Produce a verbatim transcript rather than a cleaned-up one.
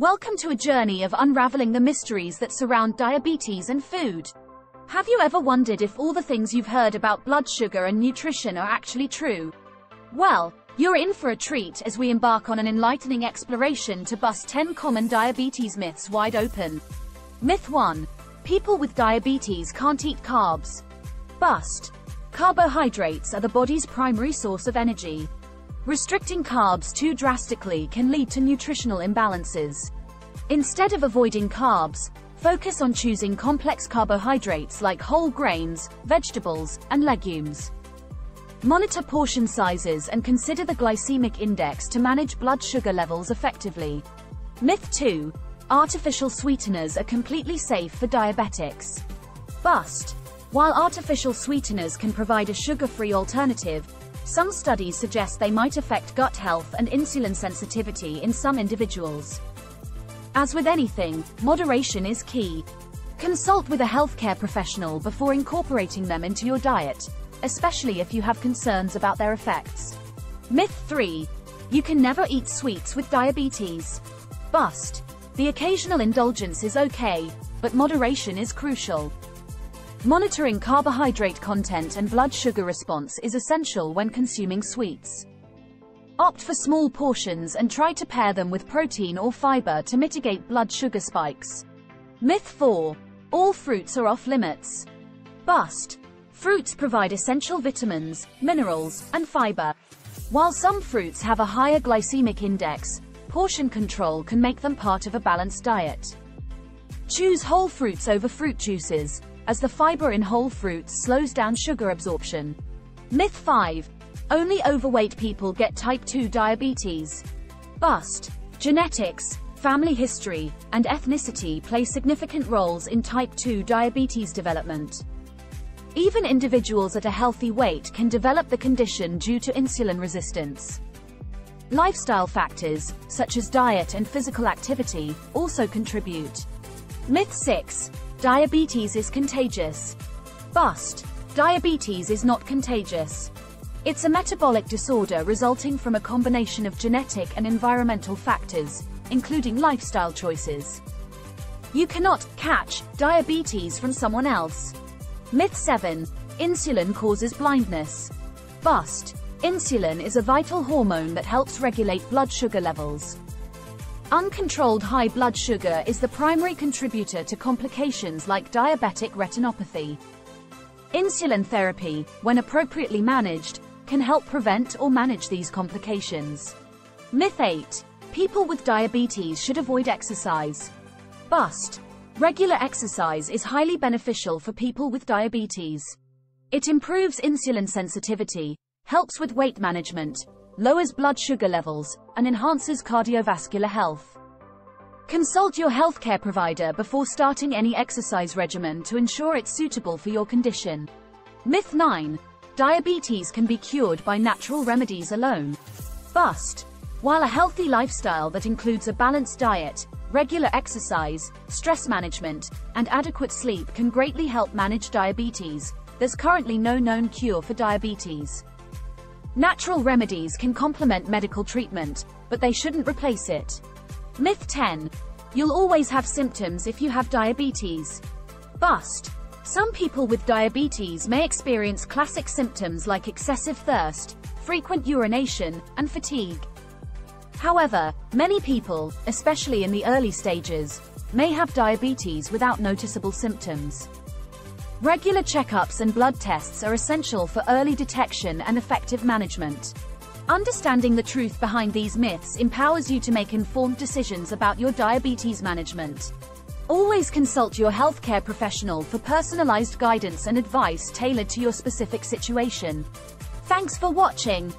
Welcome to a journey of unraveling the mysteries that surround diabetes and food. Have you ever wondered if all the things you've heard about blood sugar and nutrition are actually true? Well, you're in for a treat as we embark on an enlightening exploration to bust ten common diabetes myths wide open. Myth one. People with diabetes can't eat carbs. Bust. Carbohydrates are the body's primary source of energy. Restricting carbs too drastically can lead to nutritional imbalances. Instead of avoiding carbs, focus on choosing complex carbohydrates like whole grains, vegetables, and legumes. Monitor portion sizes and consider the glycemic index to manage blood sugar levels effectively. Myth two. Artificial sweeteners are completely safe for diabetics. Bust. While artificial sweeteners can provide a sugar-free alternative, some studies suggest they might affect gut health and insulin sensitivity in some individuals. As with anything, moderation is key. Consult with a healthcare professional before incorporating them into your diet, especially if you have concerns about their effects. Myth three. You can never eat sweets with diabetes. Bust. The occasional indulgence is okay, but moderation is crucial. Monitoring carbohydrate content and blood sugar response is essential when consuming sweets. Opt for small portions and try to pair them with protein or fiber to mitigate blood sugar spikes. Myth four. All fruits are off limits. Bust. Fruits provide essential vitamins, minerals, and fiber. While some fruits have a higher glycemic index, portion control can make them part of a balanced diet. Choose whole fruits over fruit juices, as the fiber in whole fruits slows down sugar absorption. Myth five. Only overweight people get type two diabetes. Bust. Genetics, family history, and ethnicity play significant roles in type two diabetes development. Even individuals at a healthy weight can develop the condition due to insulin resistance. Lifestyle factors, such as diet and physical activity, also contribute. Myth six. Diabetes is contagious. Bust. Diabetes is not contagious. It's a metabolic disorder resulting from a combination of genetic and environmental factors, including lifestyle choices. You cannot catch diabetes from someone else. Myth seven. Insulin causes blindness. Bust. Insulin is a vital hormone that helps regulate blood sugar levels. Uncontrolled high blood sugar is the primary contributor to complications like diabetic retinopathy. Insulin therapy, when appropriately managed, can help prevent or manage these complications. Myth eight. People with diabetes should avoid exercise. Bust. Regular exercise is highly beneficial for people with diabetes. It improves insulin sensitivity, helps with weight management, lowers blood sugar levels, and enhances cardiovascular health. Consult your healthcare provider before starting any exercise regimen to ensure it's suitable for your condition. Myth nine. Diabetes can be cured by natural remedies alone. Bust. While a healthy lifestyle that includes a balanced diet, regular exercise, stress management, and adequate sleep can greatly help manage diabetes, there's currently no known cure for diabetes. Natural remedies can complement medical treatment, but they shouldn't replace it. Myth ten. You'll always have symptoms if you have diabetes. Bust. Some people with diabetes may experience classic symptoms like excessive thirst, frequent urination, and fatigue. However, many people, especially in the early stages, may have diabetes without noticeable symptoms. Regular checkups and blood tests are essential for early detection and effective management. Understanding the truth behind these myths empowers you to make informed decisions about your diabetes management. Always consult your healthcare professional for personalized guidance and advice tailored to your specific situation. Thanks for watching.